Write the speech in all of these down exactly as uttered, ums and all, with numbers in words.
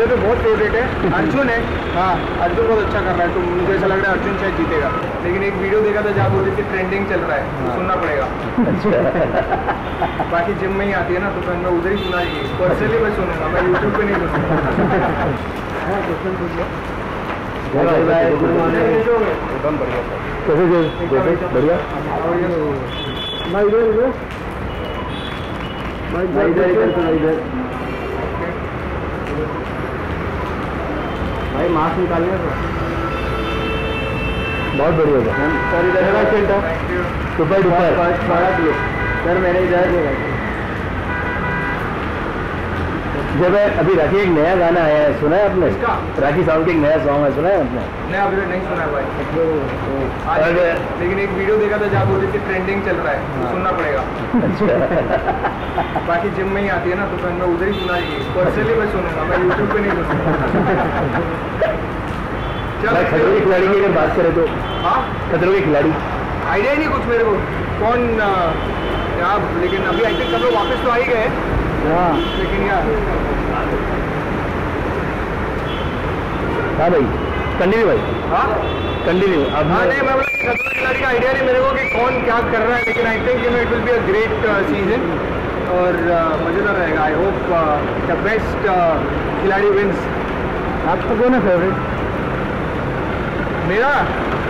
मेरे तो बहुत फेवरेट है अर्जुन है। हाँ अर्जुन बहुत अच्छा कर रहा है, तो मुझे ऐसा लग रहा है अर्जुन शायद जीतेगा, लेकिन एक वीडियो देखा था जहाँ बोल रही थी ट्रेंडिंग चल रहा है तो सुनना पड़ेगा। बाकी जिम में ही आती है ना तो मैं उधर ही सुना ही पर्सनली मैं सुनूंगा, मैं यूट्यूब पर नहीं सुनूंगा। बढ़िया मैं इधर इधर मैं इधर इधर इधर भाई मास्क निकालिए बहुत बढ़िया था सर। इधर खेलता सुपर डुपर फर्स्ट बारह किलो सर मैंने इधर जब अभी राखी एक नया गाना आया है सुना है आपने? राखी सावंत का एक नया सॉन्ग है, सुना है आपने? नहीं अभी नहीं सुना है भाई। तो, तो, आज और, लेकिन एक वीडियो देखा था जहाँ बोल रही थी ट्रेंडिंग चल रहा है तो सुनना पड़ेगा। बाकी जिम में ही आती है ना तो मैं उधर ही सुना ही पर्सनली मैं सुनूंगा, मैं यूट्यूब पर नहीं सुनूंगा। खतरों के खिलाड़ी की अगर बात करें तो हाँ खतरों के खिलाड़ी आइडिया नहीं कुछ मेरे को कौन आप, लेकिन अभी आई थिंक सब लोग वापस तो आ ही गए। हाँ लेकिन यार हाँ भाई कंटिन्यू भाई हाँ कंटिन्यू अब हाँ नहीं मैं खतरों के खिलाड़ी का आइडिया नहीं मेरे को कि कौन क्या कर रहा है, लेकिन I think you know it will be a great season और uh, मज़ेदार रहेगा। आई होप द बेस्ट खिलाड़ी विन्स। आपको कौन है फेवरेट? मेरा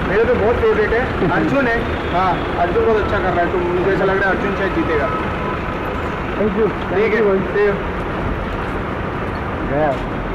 मेरा तो बहुत फेवरेट है अर्जुन है। हाँ अर्जुन बहुत अच्छा कर रहा है, तो मुझे ऐसा लग रहा है अर्जुन शायद जीतेगा। Thank you. Thank you. Thank you.